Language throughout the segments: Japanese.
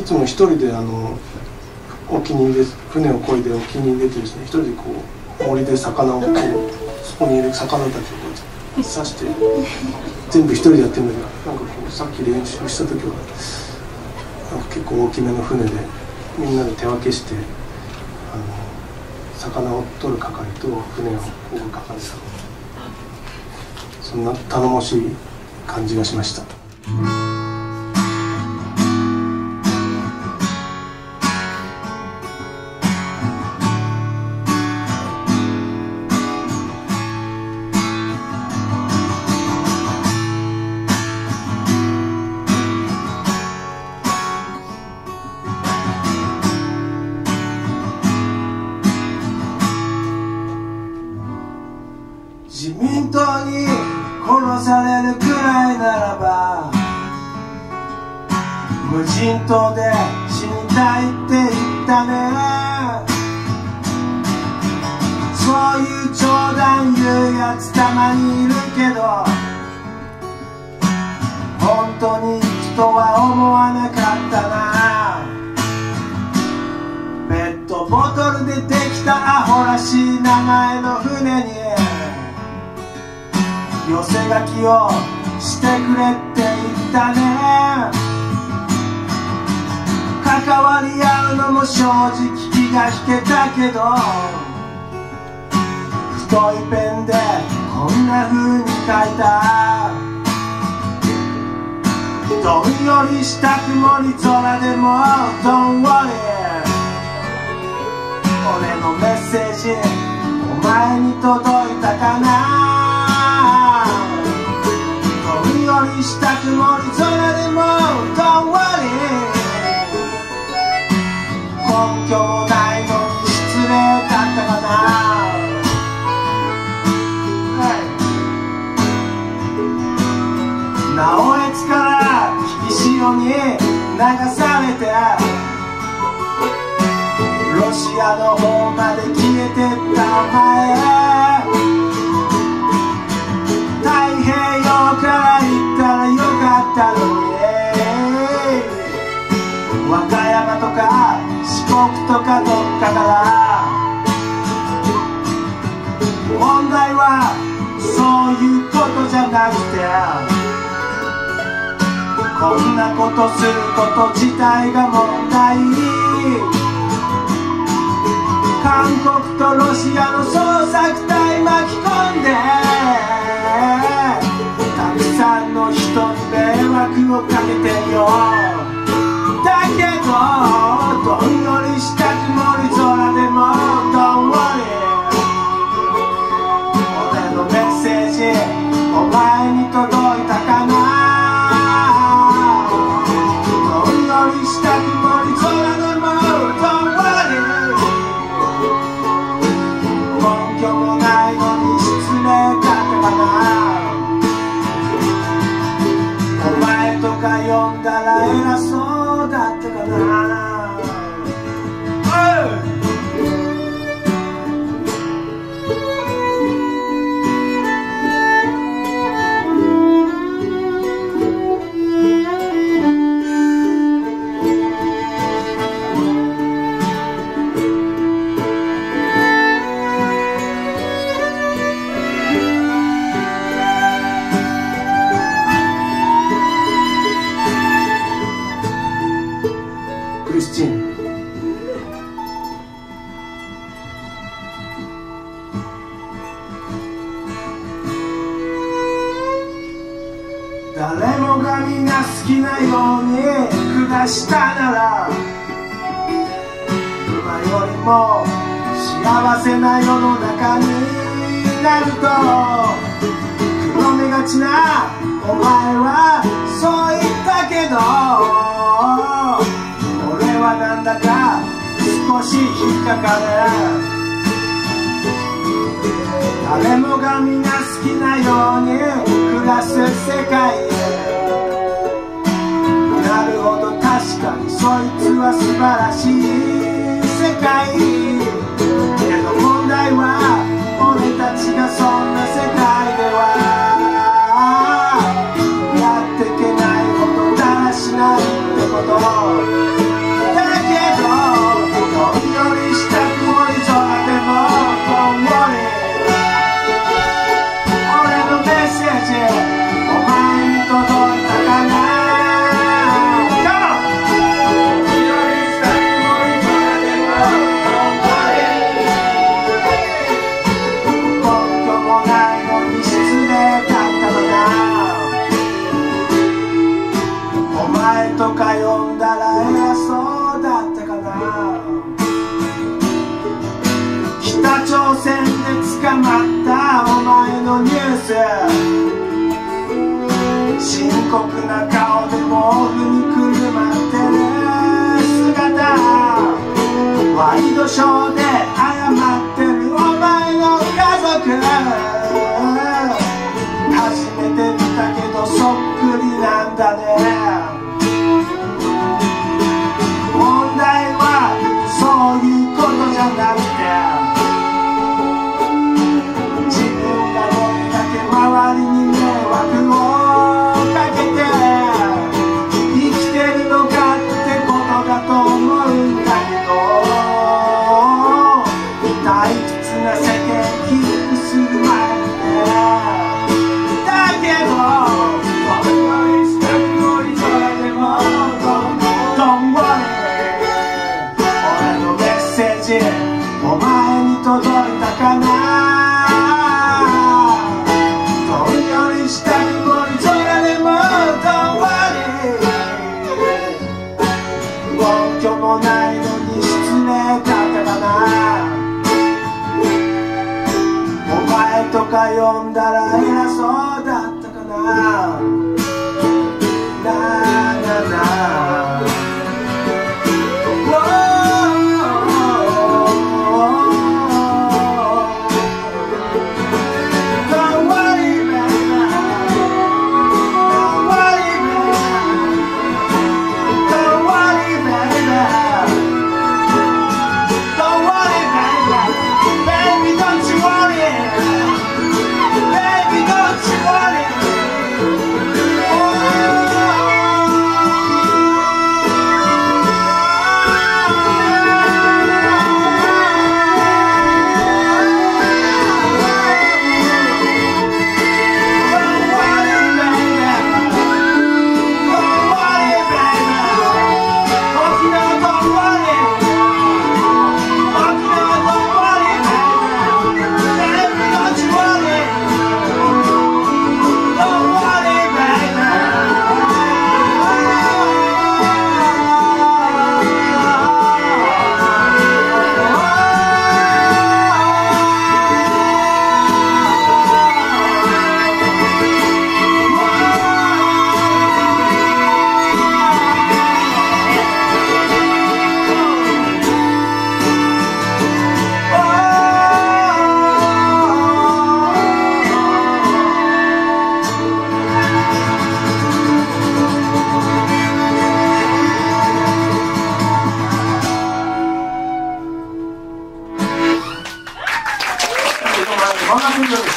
いつも一人で沖に出船を漕いで沖に出てですね、一人でこう森で魚をこうそこにいる魚たちをこう刺して全部一人でやってるんだけど、なんかこうさっき練習した時はなんか結構大きめの船でみんなで手分けして魚を取る係と船を漕ぐ係さん、そんな頼もしい感じがしました。自民党に殺されるくらいならば無人島で死にたいって言ったね。そういう冗談言うやつたまにいるけど、本当に人は思わなかったな。ペットボトルでできたアホらしい名前の船に寄せ書きをしてくれって言ったね。関わり合うのも正直気が引けたけど、太いペンでこんな風に書いた。どんよりした曇り空でも Don't worry、 俺のメッセージお前に届いたかな。した曇り空でも Don't worry、 根拠もないのに失礼だったかな、はい、直江津から引き潮に流されてロシアの方まで消えてったお前、太平洋から行ったらよかったのに、和歌山とか四国とかどっかから。問題はそういうことじゃなくて、こんなことすること自体が問題。韓国とロシアの捜索隊巻き込んでたくさんの人に迷惑をかけてよ。だけどどんよりした曇り空でも Don't worry、 俺のメッセージお前に届いたかな。どんよりした曇り空でも Don't worry、 根拠もないのに失礼だったかな。読んだら偉そうだったかな。誰もがみんな好きなように下したなら今よりも幸せな世の中になると、黒目がちなお前はそう言ったけど、俺はなんだか少し引っかかる。誰もがみんな好きなように暮らす世界へ、なるほど確かにそいつは素晴らしい世界。けど問題は俺たちがそんな世界ではやってけないことだらしないってこと。まったお前のニュース、深刻な顔で毛布にくるまってる姿、ワイドショーで謝ってるお前の家族、初めて見たけどそっくりなんだね。問題はそういうことじゃなくて、自分がどれだけ周りに迷惑をかけて生きてるのかってことだと思うんだけど、退屈な世間キープする前にね、お前に届いたかな。どんよりした曇り空でもdon't worry、 根拠もないのに失礼だったかな。お前とか呼んだら偉そうだったかな。なあなあな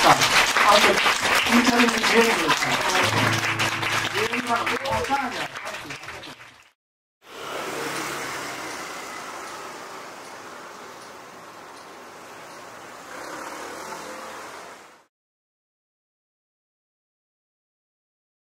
あ、あと、インタビューにジェイズです。